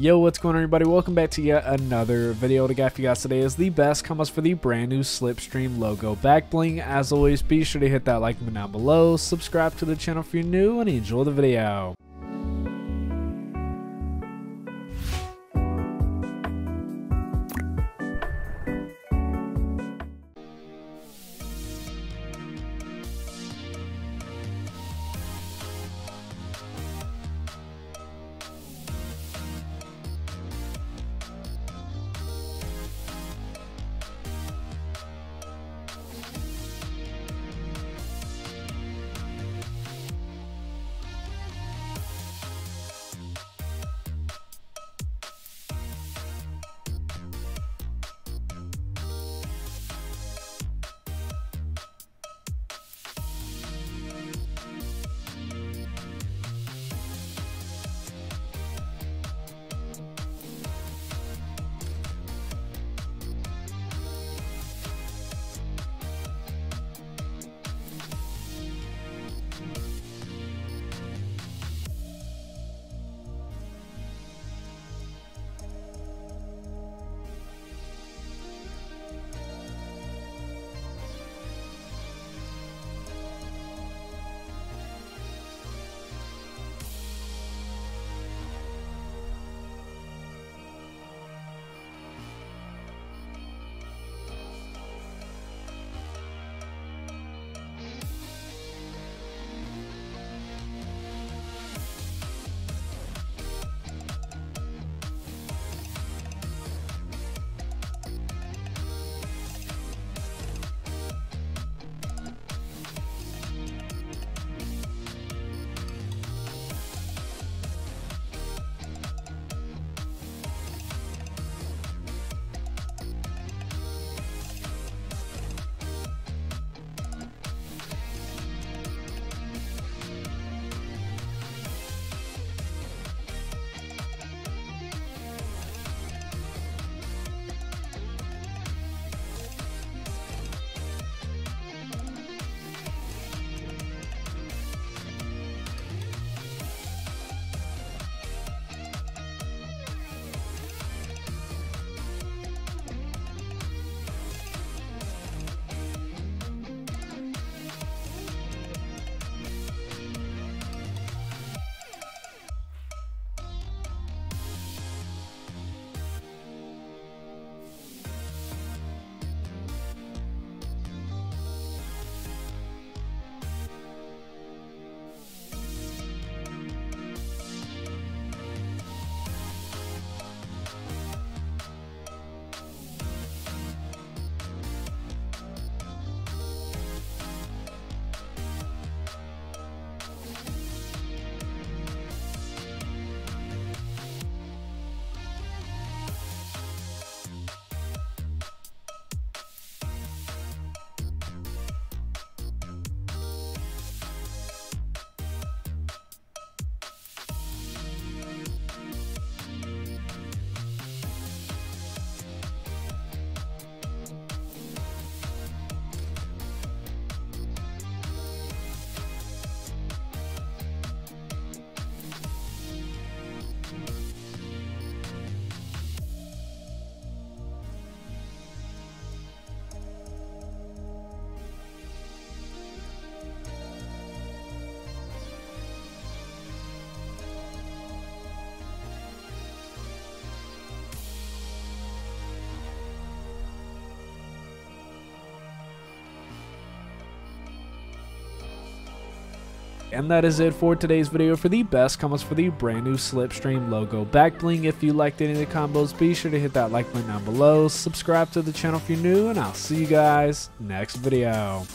Yo, what's going on everybody? Welcome back to yet another video. What I got for you guys today is the best combos for the brand new Slipstream logo back bling. As always, be sure to hit that like button down below, subscribe to the channel if you're new, and enjoy the video. And that is it for today's video for the best combos for the brand new Slipstream logo back bling. If you liked any of the combos, be sure to hit that like button down below, subscribe to the channel if you're new, and I'll see you guys next video.